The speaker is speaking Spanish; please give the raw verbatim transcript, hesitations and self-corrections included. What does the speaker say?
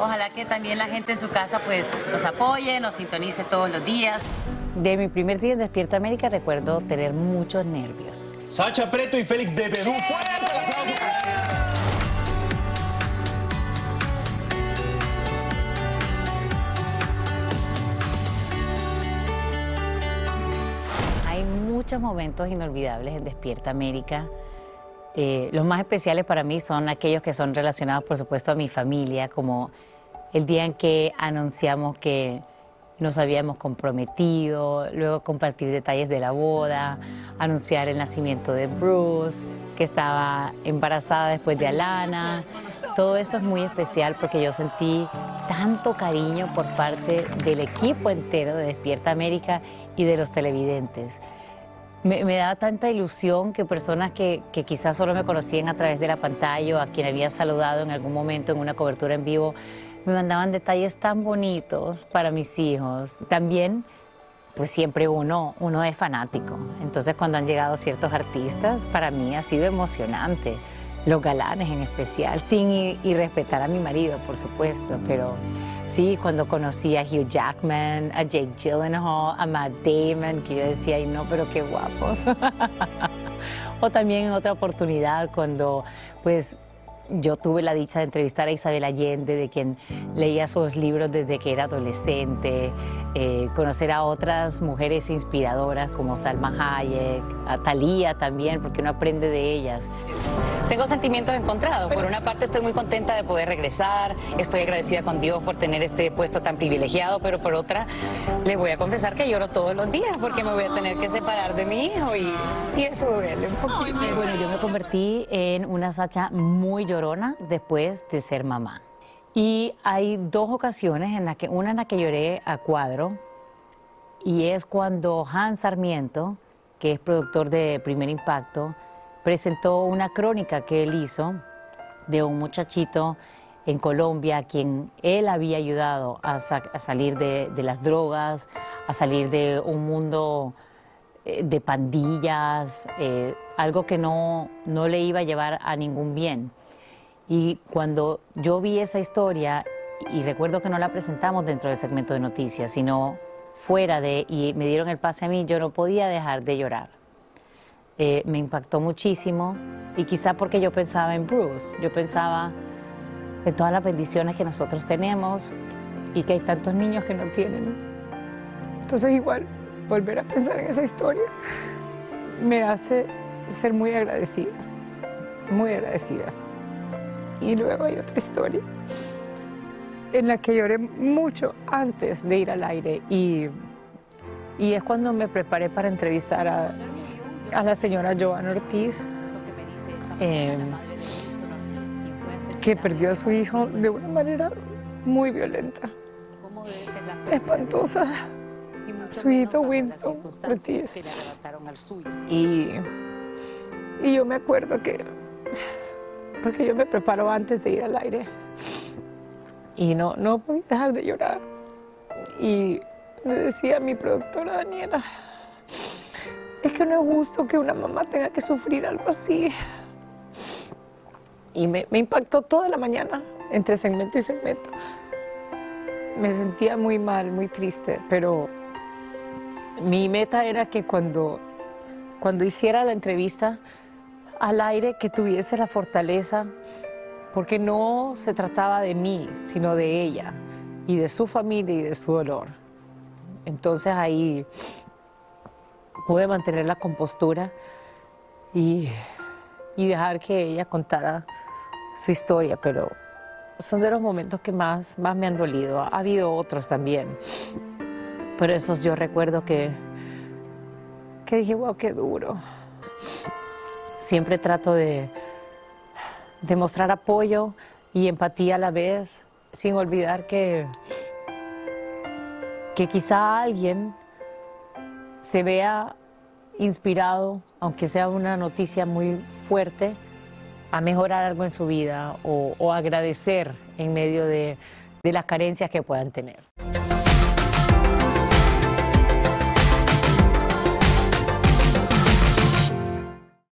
Ojalá que también la gente en su casa pues nos apoye, nos sintonice todos los días. De mi primer día en Despierta América recuerdo tener muchos nervios. Sacha Preto y Félix de Perú. ¡Fuerte el aplauso para ellos! Hay muchos momentos inolvidables en Despierta América. Eh, los más especiales para mí son aquellos que son relacionados, por supuesto, a mi familia, como el día en que anunciamos que nos habíamos comprometido, luego compartir detalles de la boda, anunciar el nacimiento de Bruce, que estaba embarazada después de Alana. Todo eso es muy especial porque yo sentí tanto cariño por parte del equipo entero de Despierta América y de los televidentes. Me, me daba tanta ilusión que personas que, que quizás solo me conocían a través de la pantalla o a quien había saludado en algún momento en una cobertura en vivo, me mandaban detalles tan bonitos para mis hijos. También, pues siempre uno, uno es fanático. Entonces, cuando han llegado ciertos artistas, para mí ha sido emocionante. Los galanes en especial, sin irrespetar a mi marido, por supuesto, pero... Sí, cuando conocí a Hugh Jackman, a Jake Gyllenhaal, a Matt Damon, que yo decía, ay no, pero qué guapos. O también en otra oportunidad cuando, pues, yo tuve la dicha de entrevistar a Isabel Allende, de quien leía sus libros desde que era adolescente, eh, conocer a otras mujeres inspiradoras como Salma Hayek, a Thalía también, porque uno aprende de ellas. Tengo sentimientos encontrados. Por una parte estoy muy contenta de poder regresar, estoy agradecida con Dios por tener este puesto tan privilegiado, pero por otra les voy a confesar que lloro todos los días porque me voy a tener que separar de mi hijo y, y eso duele un poquito. Bueno, yo me convertí en una Sacha muy llorona después de ser mamá. Y hay dos ocasiones, en la que, una en la que lloré a cuadro y es cuando Han Sarmiento, que es productor de Primer Impacto, presentó una crónica que él hizo de un muchachito en Colombia a quien él había ayudado a, sa a salir de, de las drogas, a salir de un mundo eh, de pandillas, eh, algo que no, no le iba a llevar a ningún bien. Y cuando yo vi esa historia, y recuerdo que no la presentamos dentro del segmento de noticias, sino fuera de, y me dieron el pase a mí, yo no podía dejar de llorar. Eh, me impactó muchísimo y quizá porque yo pensaba en Bruce, yo pensaba en todas las bendiciones que nosotros tenemos y que hay tantos niños que no tienen. Entonces igual volver a pensar en esa historia me hace ser muy agradecida, muy agradecida. Y luego hay otra historia en la que lloré mucho antes de ir al aire y, y es cuando me preparé para entrevistar a... a la señora Joana Ortiz, eh, que perdió a su hijo de una manera muy violenta, espantosa, su hijito Winston Ortiz. Y, y yo me acuerdo que, porque yo me preparo antes de ir al aire, y no, no podía dejar de llorar. Y le decía a mi productora Daniela, es que no es justo que una mamá tenga que sufrir algo así. Y me, me impactó toda la mañana, entre segmento y segmento. Me sentía muy mal, muy triste, pero mi meta era que cuando, cuando hiciera la entrevista al aire, que tuviese la fortaleza, porque no se trataba de mí, sino de ella, y de su familia y de su dolor. Entonces ahí... pude mantener la compostura y, y dejar que ella contara su historia, pero son de los momentos que más, más me han dolido. Ha habido otros también, pero esos yo recuerdo que, que dije, wow, qué duro. Siempre trato de, de mostrar apoyo y empatía a la vez, sin olvidar que, que quizá alguien... se vea inspirado, aunque sea una noticia muy fuerte, a mejorar algo en su vida o, o agradecer en medio de, de las carencias que puedan tener.